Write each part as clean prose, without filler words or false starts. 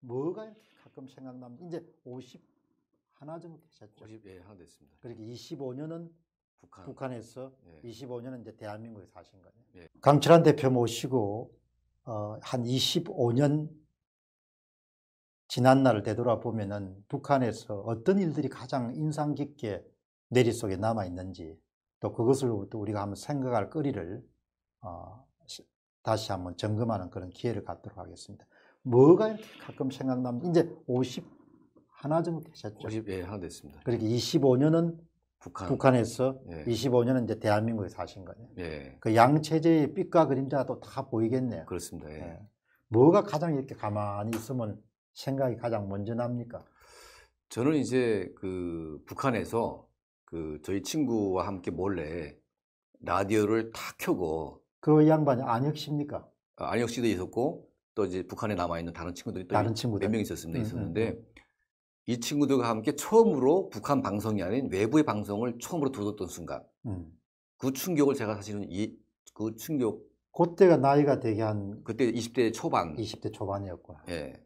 뭐가 이렇게 가끔 생각나면 이제 51 정도 되셨죠? 50, 하나 됐습니다. 그렇게 25년은 북한에서, 25년은 이제 대한민국에서 사신 거예요. 예. 강철환 대표 모시고 한 25년 지난 날을 되돌아보면은 북한에서 어떤 일들이 가장 인상 깊게 내리 속에 남아 있는지, 또 그것을 또 우리가 한번 생각할 거리를 다시 한번 점검하는 그런 기회를 갖도록 하겠습니다. 뭐가 이렇게 가끔 생각나면 이제 51 정도 되셨죠? 50, 하나 됐습니다. 그렇게 25년은 북한에서, 25년은 이제 대한민국에서 사신 거예요. 예. 그 양체제의 빛과 그림자도 다 보이겠네요. 그렇습니다. 예. 예. 뭐가 가장 이렇게 가만히 있으면 생각이 가장 먼저 납니까? 저는 이제 그 북한에서 그 저희 친구와 함께 몰래 라디오를 다 켜고, 그 양반이 안혁 씨입니까? 안혁 씨도 있었고, 또 이제 북한에 남아있는 다른 친구들이 또 몇 명 있었는데, 이 친구들과 함께 처음으로 북한 방송이 아닌 외부의 방송을 처음으로 들었던 순간, 그 충격을 제가 사실은 그 충격, 그때가 나이가 되게 한, 그때 20대 초반, 20대 초반이었구나. 예.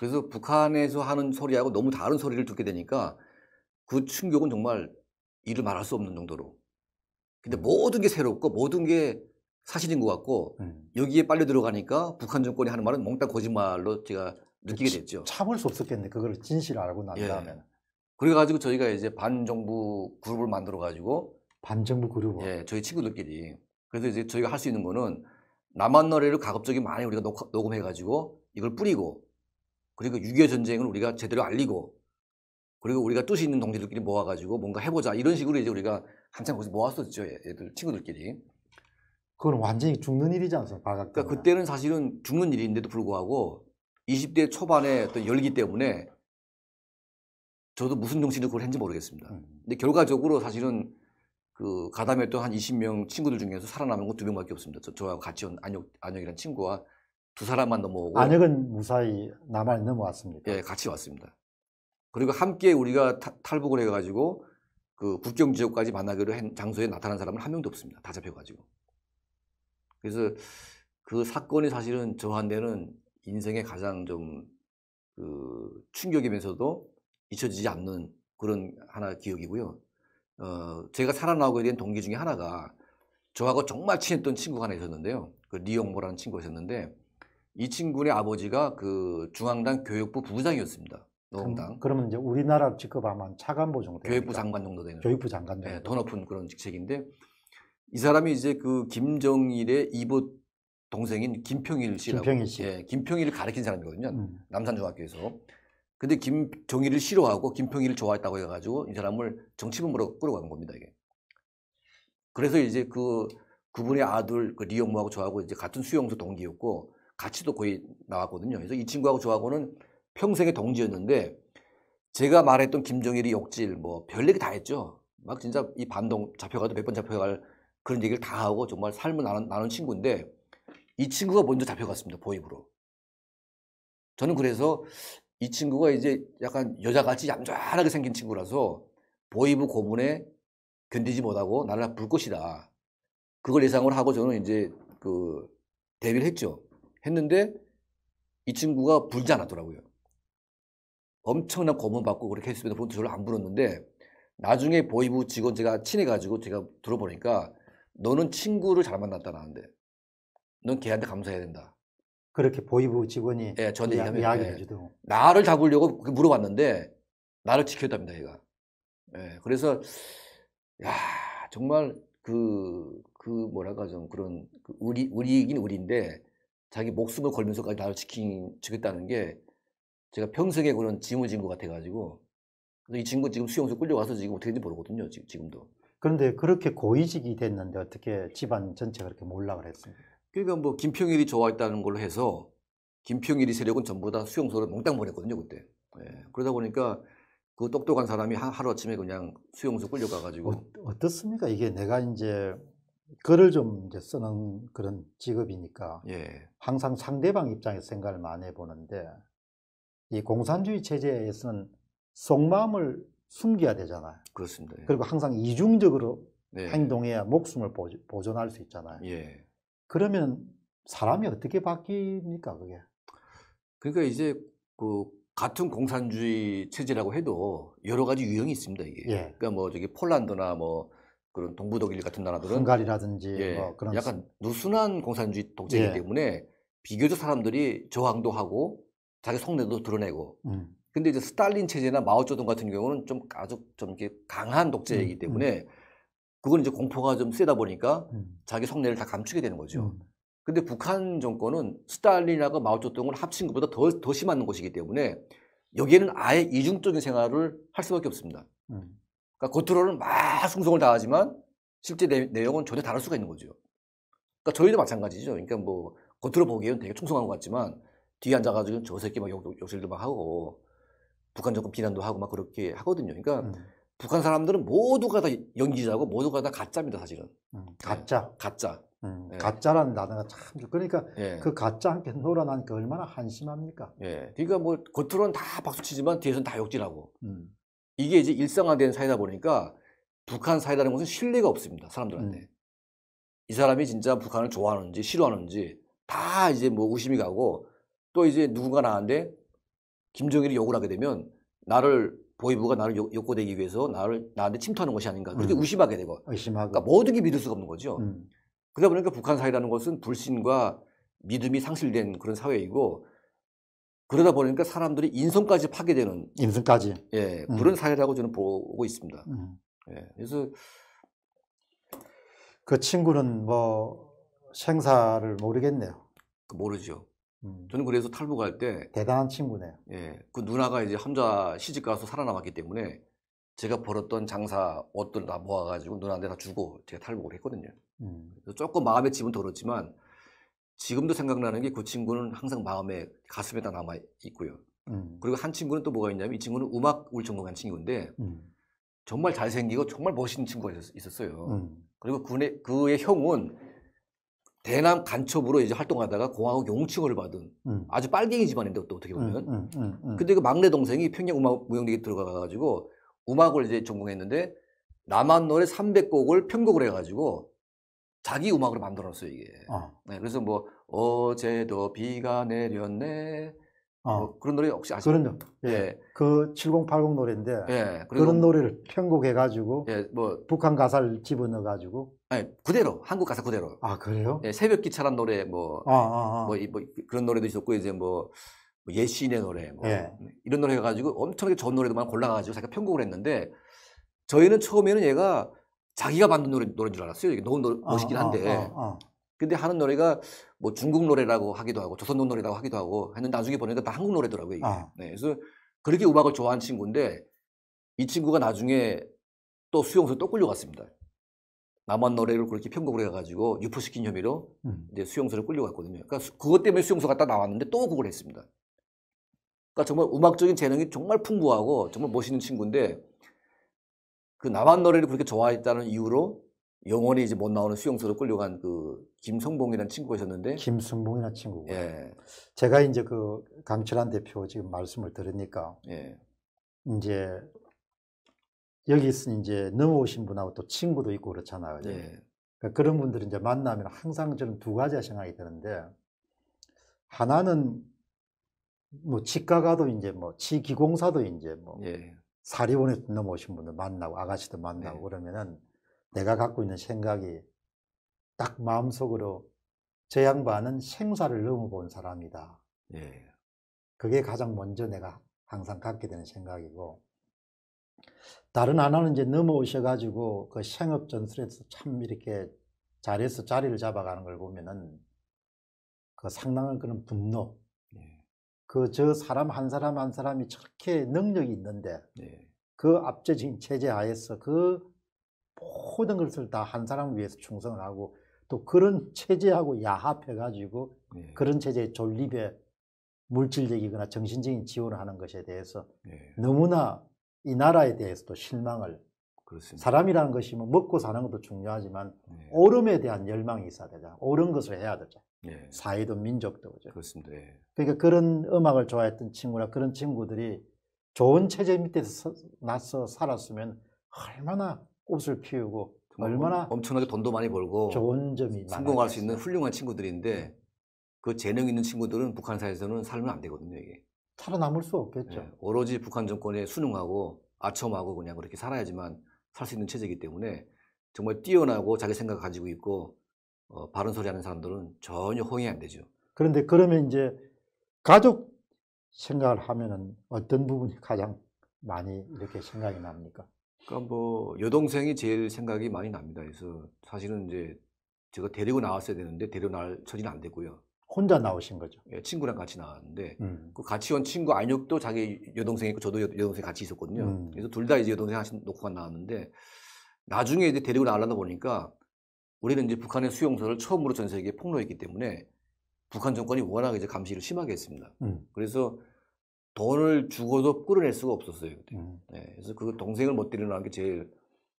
그래서 북한에서 하는 소리하고 너무 다른 소리를 듣게 되니까 그 충격은 정말 이를 말할 수 없는 정도로. 근데 모든 게 새롭고 모든 게 사실인 것 같고, 여기에 빨려 들어가니까 북한 정권이 하는 말은 몽땅 거짓말로 제가 느끼게 됐죠. 참을 수 없었겠네. 그걸 진실을 알고 난 다음에. 예. 그래가지고 저희가 이제 반정부 그룹을 만들어가지고. 반정부 그룹을? 예, 저희 친구들끼리. 그래서 이제 저희가 할 수 있는 거는 남한 노래를 가급적이 많이 우리가 녹음해가지고 이걸 뿌리고, 그리고 6.25 전쟁을 우리가 제대로 알리고, 그리고 우리가 뜻이 있는 동지들끼리 모아가지고 뭔가 해보자, 이런 식으로 이제 우리가 한참 거기서 모았었죠. 애들 친구들끼리. 그건 완전히 죽는 일이지 않습니까? 그러니까 그때는 사실은 죽는 일인데도 불구하고 20대 초반의 어떤 열기 때문에 저도 무슨 정신으로 그걸 했는지 모르겠습니다. 근데 결과적으로 사실은 그 가담했던 한 20명 친구들 중에서 살아남은 건 2명밖에 없습니다. 저하고 같이 온 안혁이라는 친구와 2사람만 넘어오고. 안혁은 무사히 남한에 넘어왔습니까? 예, 같이 왔습니다. 그리고 함께 우리가 탈북을 해가지고 그 국경 지역까지 만나기로 한 장소에 나타난 사람은 1명도 없습니다. 다 잡혀가지고. 그래서 그 사건이 사실은 저한테는 인생의 가장 좀 그 충격이면서도 잊혀지지 않는 그런 하나 기억이고요. 제가 살아나오게 된 동기 중에 하나가 저하고 정말 친했던 친구가 하나 있었는데요. 그 리용모라는 친구가 있었는데, 이 친구의 아버지가 그 중앙당 교육부 부부장이었습니다. 노동당. 그러면 이제 우리나라 직급하면 차관보 정도 됩니까? 교육부 장관 정도 되는. 교육부 장관 정도. 네, 더 높은 그런 직책인데, 이 사람이 이제 그 김정일의 이보 동생인 김평일 씨라고. 김평일 씨. 예, 김평일을 가르친 사람이거든요. 남산중학교에서. 근데 김정일을 싫어하고 김평일을 좋아했다고 해가지고 이 사람을 정치범으로 끌어간 겁니다, 이게. 그래서 이제 그분의 아들, 그 리용모하고 저하고 이제 같은 수용소 동기였고, 같이 또 거의 나왔거든요. 그래서 이 친구하고 저하고는 평생의 동지였는데, 제가 말했던 김정일이 욕질, 뭐, 별 얘기 다 했죠. 막 진짜 이 반동 잡혀가도 몇 번 잡혀갈 그런 얘기를 다 하고 정말 삶을 나눈 친구인데, 이 친구가 먼저 잡혀갔습니다. 보입으로. 저는 그래서 이 친구가 이제 약간 여자같이 얌전하게 생긴 친구라서 보이부 고문에 견디지 못하고 나를 불 것이다, 그걸 예상을 하고 저는 이제 그 대비를 했죠. 했는데 이 친구가 불지 않았더라고요. 엄청난 고문받고 그렇게 했으면 저를 안 불었는데, 나중에 보이부 직원 제가 친해가지고 제가 들어보니까 너는 친구를 잘 만났다 나는데 넌 걔한테 감사해야 된다, 그렇게 보이부 직원이 저한테 이야기를 해주더라고요. 나를 잡으려고 물어봤는데 나를 지켰답니다, 얘가. 예, 그래서 야, 정말 그 뭐랄까 좀 그런 의리이긴 의리인데 자기 목숨을 걸면서까지 나를 지켰다는 게 제가 평생에 그런 짊어진 것 같아가지고. 이 친구 지금 수용소 끌려와서 지금 어떻게 되는지 모르거든요, 지금도. 그런데 그렇게 고위직이 됐는데 어떻게 집안 전체가 그렇게 몰락을 했습니까? 그러니까 뭐 김평일이 좋아했다는 걸로 해서 김평일이 세력은 전부 다 수용소를 몽땅 보냈거든요, 그때. 예. 그러다 보니까 그 똑똑한 사람이 하루아침에 그냥 수용소 끌려가가지고. 어떻습니까? 이게 내가 이제 글을 좀 이제 쓰는 그런 직업이니까, 예, 항상 상대방 입장에서 생각을 많이 해보는데, 이 공산주의 체제에서는 속마음을 숨겨야 되잖아요. 그렇습니다. 예. 그리고 항상 이중적으로, 예, 행동해야 목숨을 보존할 수 있잖아요. 예. 그러면 사람이 어떻게 바뀝니까, 그게? 그러니까 이제 그 같은 공산주의 체제라고 해도 여러 가지 유형이 있습니다. 이게. 예. 그러니까 뭐 저기 폴란드나 뭐 그런 동부 독일 같은 나라들은 헝가리라든지 예, 뭐 그런 약간 누순한 공산주의 독재이기 예. 때문에 비교적 사람들이 저항도 하고 자기 속내도 드러내고. 근데 이제 스탈린 체제나 마오쩌둥 같은 경우는 좀 아주 좀 이렇게 강한 독재이기 때문에 그건 이제 공포가 좀 세다 보니까 자기 속내를 다 감추게 되는 거죠. 근데 북한 정권은 스탈린하고 마오쩌둥을 합친 것보다 더 심한 곳이기 때문에 여기에는 아예 이중적인 생활을 할 수밖에 없습니다. 그러니까 겉으로는 막 숭성을 다하지만 실제 내용은 전혀 다를 수가 있는 거죠. 그러니까 저희도 마찬가지죠. 그러니까 뭐 겉으로 보기에는 되게 충성한 것 같지만 뒤에 앉아가지고 저 새끼 막 욕실도 막 하고 북한 정권 비난도 하고 막 그렇게 하거든요. 그러니까 북한 사람들은 모두가 다 연기자고 모두가 다 가짜입니다, 사실은. 가짜. 네, 가짜. 네. 가짜라는 단어가 참 그러니까 네. 그 가짜 함께 놀아난 게 얼마나 한심합니까? 네. 그러니까 뭐 겉으로는 다 박수치지만 뒤에서는 다 욕질하고. 이게 이제 일상화된 사회다 보니까 북한 사회라는 것은 신뢰가 없습니다, 사람들한테. 이 사람이 진짜 북한을 좋아하는지 싫어하는지 다 이제 뭐 의심이 가고 또 이제 누군가 나한테 김정일이 욕을 하게 되면 나를 보위부가 나를 욕고되기 위해서 나한테 침투하는 것이 아닌가 그렇게 의심하게 되고 의심하고 그러니까 모든 게 믿을 수가 없는 거죠. 그러다 보니까 북한 사회라는 것은 불신과 믿음이 상실된 그런 사회이고 그러다 보니까 사람들이 인성까지 파괴되는 인성까지 예 그런 사회라고 저는 보고 있습니다. 예, 그래서 그 친구는 뭐 생사를 모르겠네요. 모르죠. 저는 그래서 탈북할 때 대단한 친구네요. 예, 그 누나가 이제 혼자 시집가서 살아남았기 때문에 제가 벌었던 장사 옷들 다 모아가지고 누나한테 다 주고 제가 탈북을 했거든요. 조금 마음의 짐은 덜었지만 지금도 생각나는 게 그 친구는 항상 마음에 가슴에 다 남아 있고요. 그리고 한 친구는 또 뭐가 있냐면 이 친구는 음악을 전공한 친구인데 정말 잘생기고 정말 멋있는 친구가 있었어요. 그리고 그의 형은 대남 간첩으로 이제 활동하다가 공화국 용칭을 받은 아주 빨갱이 집안인데 또 어떻게 보면. 근데 그 막내 동생이 평양 음악 무용대에 들어가가지고 음악을 이제 전공했는데 남한 노래 300곡을 편곡을 해가지고 자기 음악으로 만들어놨어요 이게. 네, 그래서 뭐 어제도 비가 내렸네. 뭐 그런 노래 혹시 아시나요? 그럼요. 예. 예. 그 7080 노래인데 예. 그런 노래를 편곡해가지고 예. 뭐 북한 가사를 집어넣어가지고. 아니 그대로 한국 가사 그대로. 아 그래요? 예. 새벽기차란 노래 뭐 그런 노래도 있었고 이제 뭐 예시인의 노래 뭐 예. 이런 노래 해가지고 엄청나게 좋은 노래도만 골라가지고 자기가 편곡을 했는데 저희는 처음에는 얘가 자기가 만든 노래인 줄 알았어요. 이게 너무 멋있긴 한데. 근데 하는 노래가 뭐 중국 노래라고 하기도 하고 조선노 노래라고 하기도 하고 했는데 나중에 보니까 다 한국 노래더라고요. 이게. 네, 그래서 그렇게 음악을 좋아하는 친구인데 이 친구가 나중에 또 수용소에 또 끌려갔습니다. 남한 노래를 그렇게 편곡을 해가지고 유포시킨 혐의로 이제 수용소에 끌려갔거든요. 그러니까 그것 때문에 수용소 갔다 나왔는데 또 그걸 했습니다. 그러니까 정말 음악적인 재능이 정말 풍부하고 정말 멋있는 친구인데 그 남한 노래를 그렇게 좋아했다는 이유로 영원히 이제 못 나오는 수용소로 끌려간 그 김성봉이라는 친구가 있었는데 김성봉이라는 친구가 예. 제가 이제 그 강철환 대표 지금 말씀을 들으니까 예. 이제 여기 있으니 이제 넘어오신 분하고 또 친구도 있고 그렇잖아요. 예. 그러니까 그런 분들을 이제 만나면 항상 저는 두 가지 생각이 드는데 하나는 뭐 치과가도 이제 뭐 치기공사도 이제 뭐 예. 사리원에 넘어오신 분들 만나고 아가씨도 만나고 네. 그러면은 내가 갖고 있는 생각이 딱 마음속으로 저 양반은 생사를 넘어본 사람이다. 네. 그게 가장 먼저 내가 항상 갖게 되는 생각이고 다른 하나는 이제 넘어오셔가지고 그 생업 전술에서 참 이렇게 잘해서 자리를 잡아가는 걸 보면은 그 상당한 그런 분노. 그 저 사람 한 사람 한 사람이 저렇게 능력이 있는데 네. 그 압제적인 체제 하에서 그 모든 것을 다 한 사람을 위해서 충성을 하고 또 그런 체제하고 야합해가지고 네. 그런 체제의 존립에 물질적이거나 정신적인 지원을 하는 것에 대해서 네. 너무나 이 나라에 대해서도 실망을 그렇습니다. 사람이라는 것이 뭐 먹고 사는 것도 중요하지만 네. 옳음에 대한 열망이 있어야 되잖아. 옳은 것을 해야 되죠. 예. 사회도 민족도 그죠. 그렇습니다. 예. 그러니까 그런 음악을 좋아했던 친구나 그런 친구들이 좋은 체제 밑에서 나서 살았으면 얼마나 꽃을 피우고 얼마나 엄청나게 돈도 많이 벌고 좋은 점이 성공할 수 있는 훌륭한 친구들인데 그 재능 있는 친구들은 북한 사회에서는 살면 안 되거든요 이게. 살아남을 수 없겠죠. 네, 오로지 북한 정권에 순응하고 아첨하고 그냥 그렇게 살아야지만 살 수 있는 체제이기 때문에 정말 뛰어나고 자기 생각 가지고 있고 바른 소리 하는 사람들은 전혀 호응이 안 되죠. 그런데 그러면 이제 가족 생각을 하면은 어떤 부분이 가장 많이 이렇게 생각이 납니까? 그러니까 뭐 여동생이 제일 생각이 많이 납니다. 그래서 사실은 이제 제가 데리고 나왔어야 되는데 데리고 나올 처지는 안 되고요. 혼자 나오신 거죠? 예, 친구랑 같이 나왔는데 그 같이 온 친구 안혁도 자기 여동생이 있고 저도 여동생 같이 있었거든요. 그래서 둘 다 이제 여동생 하신 놓고만 나왔는데 나중에 이제 데리고 나가려다 보니까 우리는 이제 북한의 수용소를 처음으로 전 세계에 폭로했기 때문에 북한 정권이 워낙 이제 감시를 심하게 했습니다. 그래서 돈을 주고도 끌어낼 수가 없었어요. 그때. 네, 그래서 그 동생을 못 데리고 나온 게 제일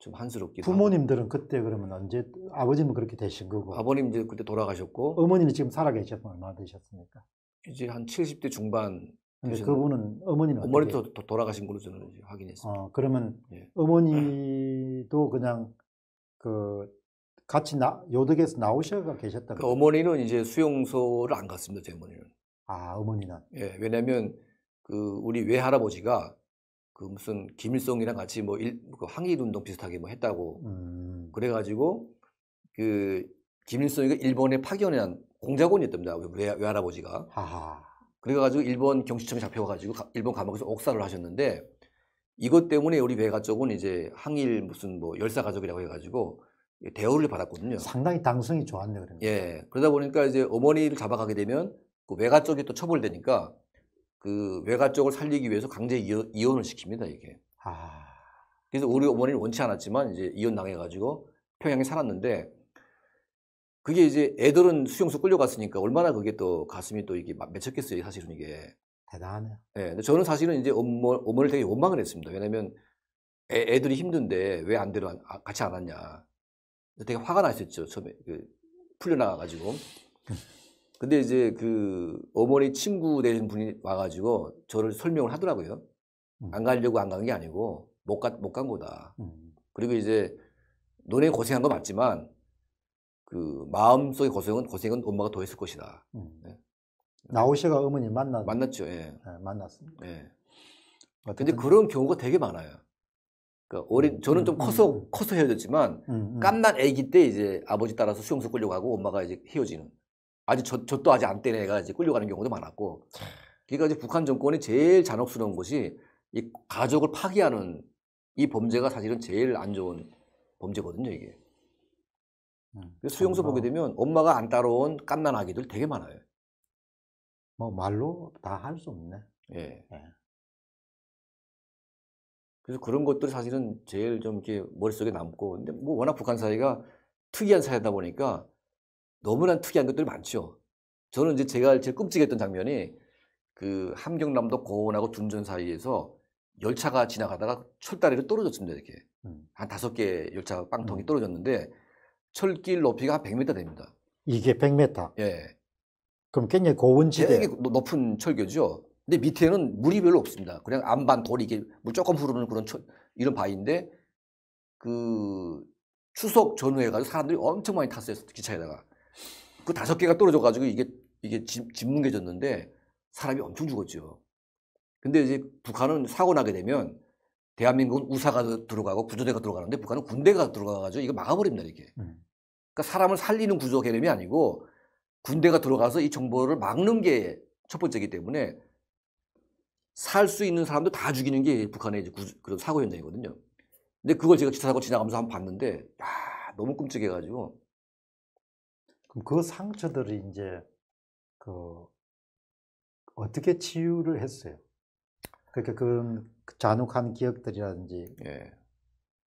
좀 한스럽기도 하고. 부모님들은 그때 그러면 언제, 아버지는 그렇게 되신 거고. 아버님 이제 그때 돌아가셨고. 어머니는 지금 살아계셨고 얼마나 되셨습니까? 이제 한 70대 중반. 근데 그분은 어머니는 어머니도 돌아가신 걸로 저는 이제 확인했습니다. 그러면 예. 어머니도 그냥 그 같이 요덕에서 나오셔가 계셨다고요? 그 어머니는 이제 수용소를 안 갔습니다, 제 어머니는. 아, 어머니는? 예, 왜냐면 그 우리 외할아버지가 그 무슨 김일성이랑 같이 뭐 항일운동 비슷하게 뭐 했다고 그래가지고 그 김일성이가 일본에 파견한 공작원이었답니다, 외할아버지가. 아하. 그래가지고 일본 경시청에 잡혀가지고 일본 감옥에서 옥살을 하셨는데 이것 때문에 우리 외가 쪽은 이제 항일 무슨 뭐 열사 가족이라고 해가지고 대우를 받았거든요. 상당히 당성이 좋았네요, 그러면. 예. 그러다 보니까 이제 어머니를 잡아가게 되면 그 외가 쪽이 또 처벌되니까 그 외가 쪽을 살리기 위해서 강제 이혼을 시킵니다, 이게. 아. 그래서 우리 어머니는 원치 않았지만 이제 이혼 당해가지고 평양에 살았는데 그게 이제 애들은 수용소 끌려갔으니까 얼마나 그게 또 가슴이 또 이게 맺혔겠어요, 사실은 이게. 대단하네요. 예. 근데 저는 사실은 이제 어머니를 되게 원망을 했습니다. 왜냐면 애들이 힘든데 왜 안 데려 같이 안 왔냐. 되게 화가 났었죠, 처음에. 그, 풀려나가가지고. 근데 이제 그 어머니 친구 되신 분이 와가지고 저를 설명을 하더라고요. 안 가려고 안 간 게 아니고 못 간 거다. 그리고 이제 너네 고생한 거 맞지만 그 마음속의 고생은 엄마가 더 했을 것이다. 네. 나오셔가 어머니 만났죠. 예. 네, 만났습니다. 예. 근데 그런 경우가 되게 많아요. 그러니까 저는 좀 커서 헤어졌지만 깜난 아기 때 이제 아버지 따라서 수용소 끌려가고 엄마가 이제 헤어지는. 아직 저 또 아직 안 뗀 애가 이제 끌려가는 경우도 많았고. 그러니까 이제 북한 정권이 제일 잔혹스러운 것이 이 가족을 파괴하는 이 범죄가 사실은 제일 안 좋은 범죄거든요, 이게. 그래서 수용소 보게 되면 엄마가 안 따라온 깜난 아기들 되게 많아요. 뭐 말로 다 할 수 없네. 예. 예. 그래서 그런 것들이 사실은 제일 좀 이렇게 머릿속에 남고, 근데 뭐 워낙 북한 사회가 특이한 사회다 보니까 너무나 특이한 것들이 많죠. 저는 이제 제가 제일 끔찍했던 장면이 그 함경남도 고원하고 둔전 사이에서 열차가 지나가다가 철다리로 떨어졌습니다, 이렇게. 한 5개 열차 빵통이 떨어졌는데 철길 높이가 한 100m 됩니다. 이게 100m? 예. 그럼 굉장히 고원지대. 되게 높은 철교죠. 근데 밑에는 물이 별로 없습니다. 그냥 암반 돌이 이렇게 물 조금 흐르는 그런 이런 바위인데 그 추석 전후에 가지고 사람들이 엄청 많이 탔어요, 기차에다가. 그 5개가 떨어져 가지고 이게 짓뭉개졌는데 사람이 엄청 죽었죠. 근데 이제 북한은 사고 나게 되면 대한민국은 우사가 들어가고 구조대가 들어가는데 북한은 군대가 들어가 가지고 이거 막아버립니다, 이게. 그러니까 사람을 살리는 구조 개념이 아니고 군대가 들어가서 이 정보를 막는 게 첫 번째이기 때문에. 살 수 있는 사람도 다 죽이는 게 북한의 그런 사고 현장이거든요. 근데 그걸 제가 기차 사고 지나가면서 한번 봤는데, 야, 너무 끔찍해가지고. 그럼 그 상처들이 이제, 어떻게 치유를 했어요? 그러니까 그런 잔혹한 기억들이라든지, 예.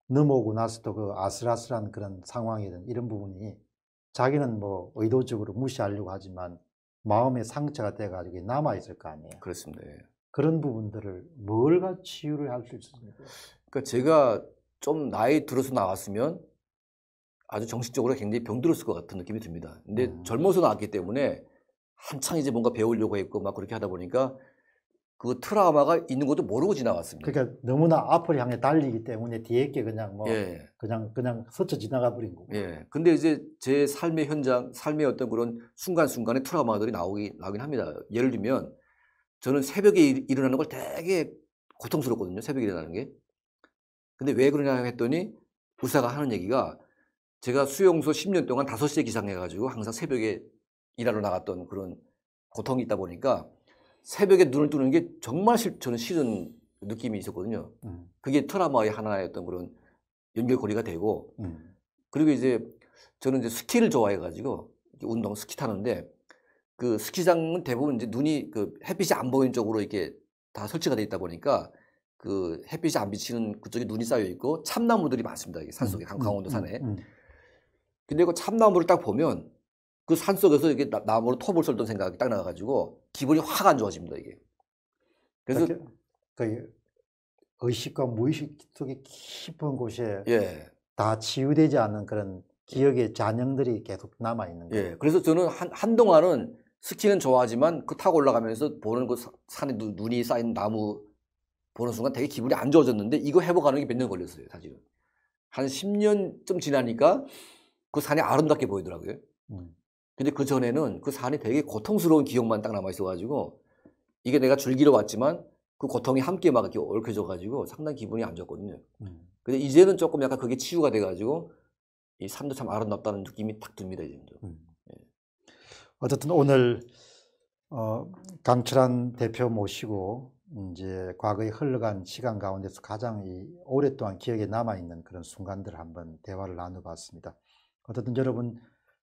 넘어오고 나서도 그 아슬아슬한 그런 상황이든 이런 부분이 자기는 뭐 의도적으로 무시하려고 하지만 마음의 상처가 돼가지고 남아있을 거 아니에요? 그렇습니다. 예. 그런 부분들을 뭘 같이 치유를 할 수 있습니까? 그러니까 제가 좀 나이 들어서 나왔으면 아주 정신적으로 굉장히 병들었을 것 같은 느낌이 듭니다. 근데 젊어서 나왔기 때문에 한창 이제 뭔가 배우려고 했고 막 그렇게 하다 보니까 그 트라우마가 있는 것도 모르고 지나갔습니다. 그러니까 너무나 앞을 향해 달리기 때문에 뒤에 게 그냥 뭐 예. 그냥 스쳐 지나가 버린 거고. 예. 근데 이제 제 삶의 현장, 삶의 어떤 그런 순간순간의 트라우마들이 나오긴 합니다. 예를 들면 저는 새벽에 일어나는 걸 되게 고통스럽거든요. 새벽에 일어나는 게. 근데 왜 그러냐 했더니 의사가 하는 얘기가, 제가 수용소 10년 동안 5시에 기상해가지고 항상 새벽에 일하러 나갔던 그런 고통이 있다 보니까 새벽에 눈을 뜨는 게 정말 저는 싫은 느낌이 있었거든요. 그게 트라우마의 하나였던 그런 연결고리가 되고, 그리고 이제 저는 이제 스키를 좋아해가지고 운동 스키 타는데, 그 스키장은 대부분 이제 눈이 그 햇빛이 안 보이는 쪽으로 이렇게 다 설치가 돼 있다 보니까 그 햇빛이 안 비치는 그쪽에 눈이 쌓여 있고 참나무들이 많습니다. 이게 산속에 강원도 산에. 근데 그 참나무를 딱 보면 그 산속에서 이렇게 나무로 톱을 쏠던 생각이 딱 나가지고 기분이 확 안 좋아집니다. 이게. 그래서 그 의식과 무의식 속에 깊은 곳에 예. 다 치유되지 않는 그런 기억의 잔영들이 계속 남아 있는 거예요. 예. 그래서 저는 한동안은 스키는 좋아하지만 그 타고 올라가면서 보는 그 산에 눈이 쌓인 나무 보는 순간 되게 기분이 안 좋아졌는데, 이거 회복하는 게 몇 년 걸렸어요. 사실은 한 10년쯤 지나니까 그 산이 아름답게 보이더라고요. 근데 그 전에는 그 산이 되게 고통스러운 기억만 딱 남아 있어가지고, 이게 내가 즐기러 왔지만 그 고통이 함께 막 이렇게 얽혀져가지고 상당히 기분이 안 좋거든요. 근데 이제는 조금 약간 그게 치유가 돼가지고 이 산도 참 아름답다는 느낌이 딱 듭니다. 이제. 예. 어쨌든 오늘 강철환 대표 모시고 이제 과거에 흘러간 시간 가운데서 가장 오랫동안 기억에 남아있는 그런 순간들을 한번 대화를 나눠봤습니다. 어쨌든 여러분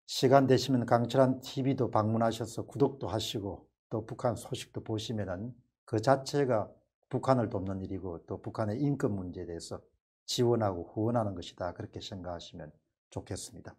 시간 되시면 강철환 TV도 방문하셔서 구독도 하시고 또 북한 소식도 보시면은 그 자체가 북한을 돕는 일이고 또 북한의 인권 문제에 대해서 지원하고 후원하는 것이다, 그렇게 생각하시면 좋겠습니다.